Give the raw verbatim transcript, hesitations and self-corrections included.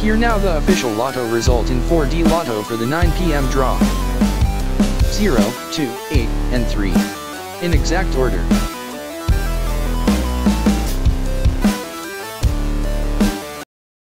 Here now the official lotto result in four D lotto for the nine p m draw. zero, two, eight, and three. In exact order.